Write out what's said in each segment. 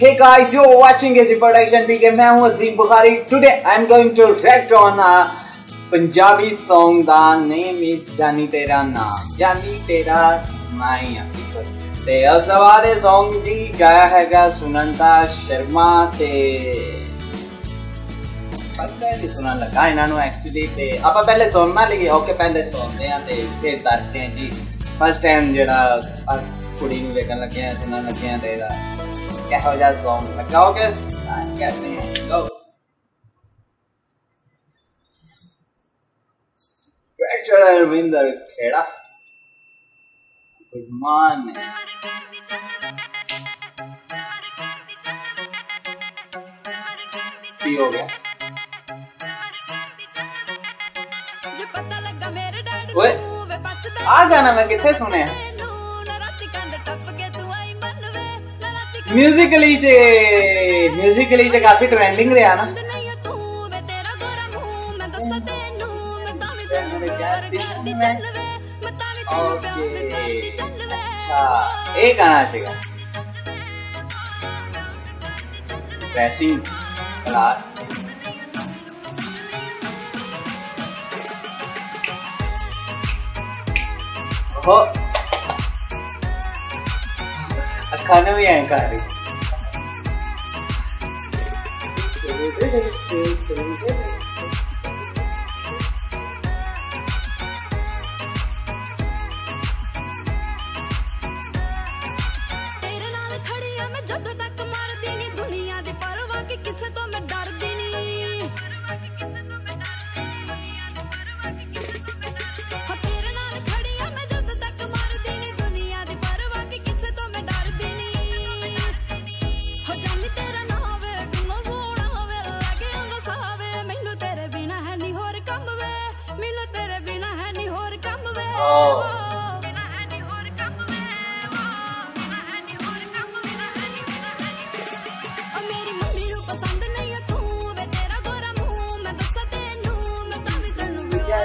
Hey guys, you are watching Azi Production Pk. मैं हूँ अजीम Bukhari. Today I am going to react on a Punjabi song. The name is जानी तेरा ना जानी तेरा माइया. ते उस दबादे song जी गाया हैगा सुनंदा शर्मा ते पक्का नहीं सुना लगा इन्होंने actually ते आप पहले सुनना लेके ओके पहले सुनते हैं ते फिर दसते हैं जी. First time जरा कुड़ी में देखने लगे हैं सुनने लगे हैं तेरा क्या हो जाए सॉन्ग लगाओ क्या कहते हैं लो director Arvinder Khera good morning पी हो गया ओए आ गाना मैं कितने सुने हैं म्यूजिकली जे काफी ट्रेंडिंग रहा ना अच्छा एक गाना सीखा ड्रेसिंग क्लास हो खाने में यहाँ खा रही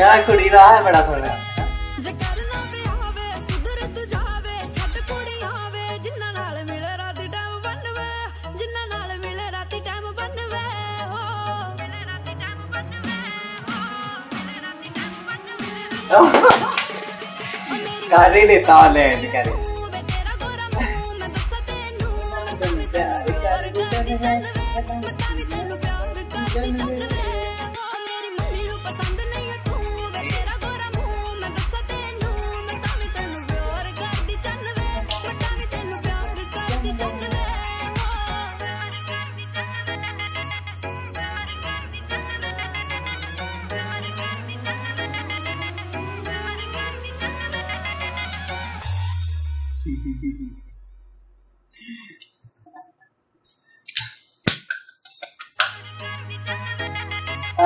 यार कुड़ी रहा है बड़ा सोना कारे देता वाले कारे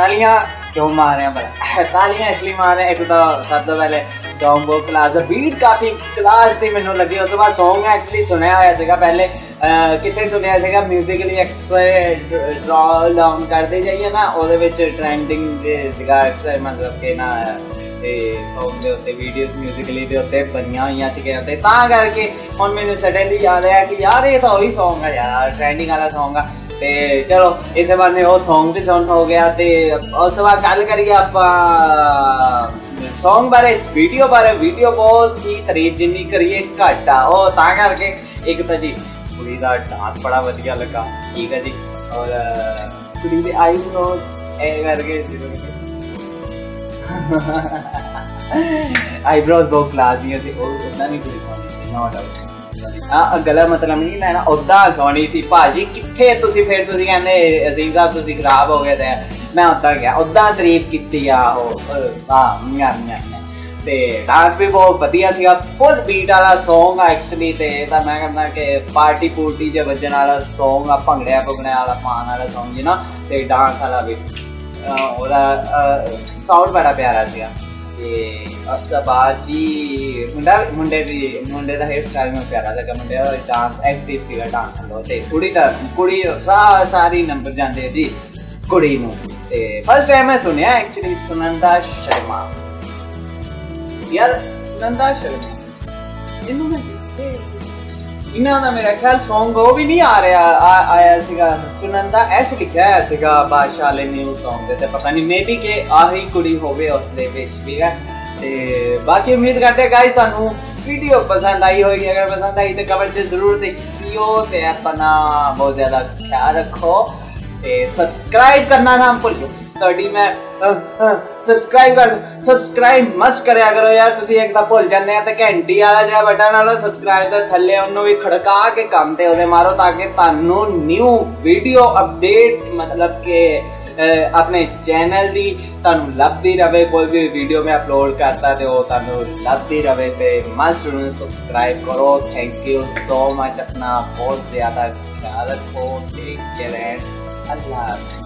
तालियां क्यों मार रहे हैं पर तालियां इसलिए मार रहे हैं एक तो सब तो पहले सॉन्ग बहुत क्लास बीट काफी क्लास थी मैंने लगी उस तो बाद सॉन्ग एक्चुअली सुनाया हुआ है पहले कितने सुनाया है म्यूजिकली अक्सर ड्रॉल डाउन करते जाइए ना और ट्रेंडिंग अक्सर मतलब कि ना सॉन्ग के उत्ते वीडियोज़ म्यूजिकली के उत्ते बनिया हुई सी करके हम मैंने सडनली याद आया कि यार ये तो वही सॉन्ग है यार ट्रेंडिंग वाला सॉन्ग है ते चलो इस बहाने वो सॉन्ग भी सुन हो गया ते उस बाद गल करिए आप सॉन्ग बारे इस वीडियो बारे वीडियो बहुत ही तारीफ जिन्नी करिए घट आ और ता करके एक तो जी कुड़ी का डांस बड़ा वधिया लगा ठीक है जी और कुड़ी के आईब्रोज ए करके आईब्रोज बहुत क्लास दी सी उदा नहीं कुड़ी सोनी सी नो डाउट गला मतलब नहीं लैना उदा सोनी सी भाजी कितने फिर कहने अजीम साहब तुम खराब हो गए मैं उदा गया उदा तारीफ की ते डांस भी बहुत वधिया सी, फुल बीट वाला सॉन्ग आ एक्चुअली। तो मैं कहना कि पार्टी पूर्टी च बजन वाला सॉन्ग आ, भंगड़िया भुगड़े वाला पान वाला सॉन्ग है ना, तो डांस वाला भी साउंड बड़ा प्यारा सी। उसके बाद जी मुंडे का हेयर स्टाइल में प्यारा लगा, मुंडे का डांस एक्टिव सीगा डांस लो। तो कुड़ी का कुड़ी सारी नंबर जाते जी, कुड़ी नूं फर्स्ट टाइम मैं सुनिया एक्चुअली सुनंदा शर्मा। यार सुनंदा शर्मा जिन्हों मैं इन्हों का मेरा ख्याल सॉन्ग वो भी नहीं आ रहा आया सीगा, सुनंदा ऐसे लिखा है सीगा बादशाह ने न्यू सॉन्ग देते, पता नहीं मे भी कि आही कुड़ी होवे उसके बीच भी है। तो बाकी उम्मीद करते गाइस थानू वीडियो पसंद आई होगी, अगर पसंद आई तो कमेंट जरूर दसियो, तो अपना बहुत ज़्यादा ख्याल रखो, सब्सक्राइब करना ना भूल जाओ। थोड़ी मैं सब्सक्राइब मस्त करा करो यार, तुसी एक तो भूल जाते हैं तो घंटी वाला जो बटन वाला सब्सक्राइब के थले उन्होंने भी खड़का के काम ते उसे मारो, ताकि तुहानू न्यू वीडियो अपडेट मतलब के अपने चैनल की तुहानू लभदी रहे, कोई भी वीडियो में अपलोड करता तो तुहानू लभदी रहे। तो मस्त सब्सक्राइब करो, थैंक यू सो मच, अपना बहुत ज़्यादा ख्याल रखो, टेक केयर, अल्लाह।